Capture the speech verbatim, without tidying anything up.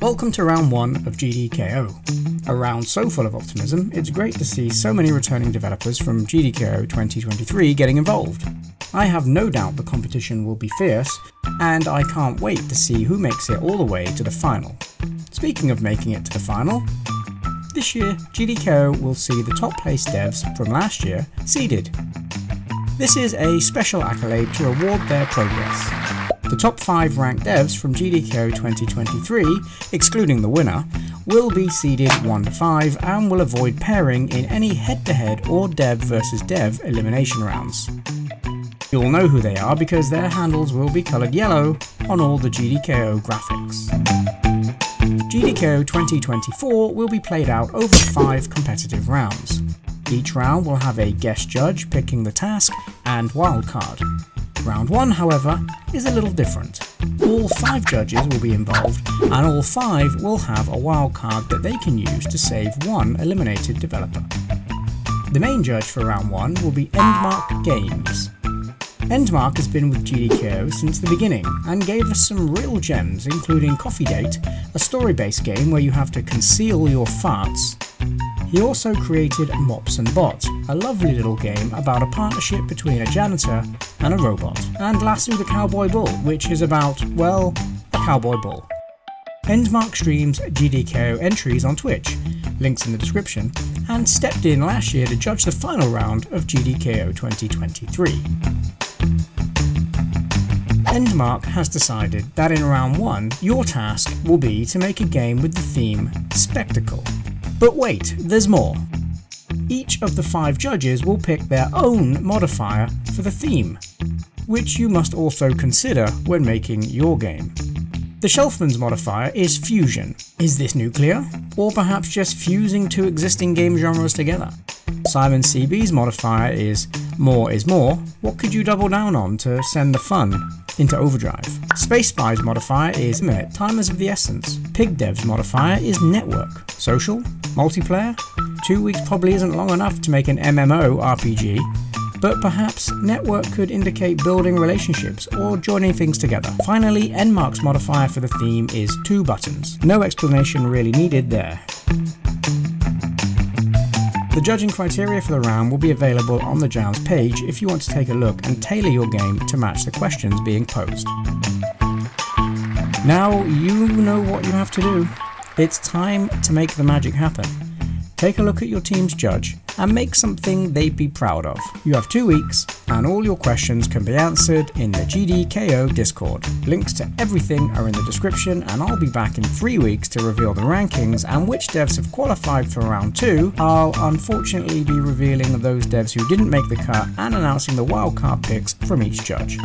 Welcome to round one of G D K O, a round so full of optimism, it's great to see so many returning developers from G D K O twenty twenty-three getting involved. I have no doubt the competition will be fierce, and I can't wait to see who makes it all the way to the final. Speaking of making it to the final, this year G D K O will see the top placed devs from last year seeded. This is a special accolade to reward their progress. The top five ranked devs from G D K O twenty twenty-three, excluding the winner, will be seeded one to five and will avoid pairing in any head-to-head or dev versus dev elimination rounds. You'll know who they are because their handles will be coloured yellow on all the G D K O graphics. G D K O twenty twenty-four will be played out over five competitive rounds. Each round will have a guest judge picking the task and wildcard. Round one, however, is a little different. All five judges will be involved, and all five will have a wildcard that they can use to save one eliminated developer. The main judge for round one will be Endmark Games. Endmark has been with G D K O since the beginning, and gave us some real gems including CoffeeGate, a story-based game where you have to conceal your farts. He also created Mops and Bots, a lovely little game about a partnership between a janitor and a robot, and lastly the Cowboy Bull, which is about, well, a cowboy bull. Endmark streams G D K O entries on Twitch, links in the description, and stepped in last year to judge the final round of G D K O twenty twenty-three. Endmark has decided that in round one, your task will be to make a game with the theme Spectacle. But wait, there's more. Each of the five judges will pick their own modifier for the theme, which you must also consider when making your game. The Shelfman's modifier is fusion. Is this nuclear? Or perhaps just fusing two existing game genres together? Simon C B's modifier is more is more. What could you double down on to send the fun into overdrive? Space Spy's modifier is minute, time is of the essence. Pig Dev's modifier is network. Social? Multiplayer? Two weeks probably isn't long enough to make an M M O R P G, but perhaps network could indicate building relationships or joining things together. Finally, Endmark's modifier for the theme is two buttons. No explanation really needed there. The judging criteria for the round will be available on the J D K O page if you want to take a look and tailor your game to match the questions being posed. Now you know what you have to do. It's time to make the magic happen. Take a look at your team's judge and make something they'd be proud of. You have two weeks and all your questions can be answered in the G D K O Discord. Links to everything are in the description, and I'll be back in three weeks to reveal the rankings and which devs have qualified for round two. I'll unfortunately be revealing those devs who didn't make the cut and announcing the wildcard picks from each judge.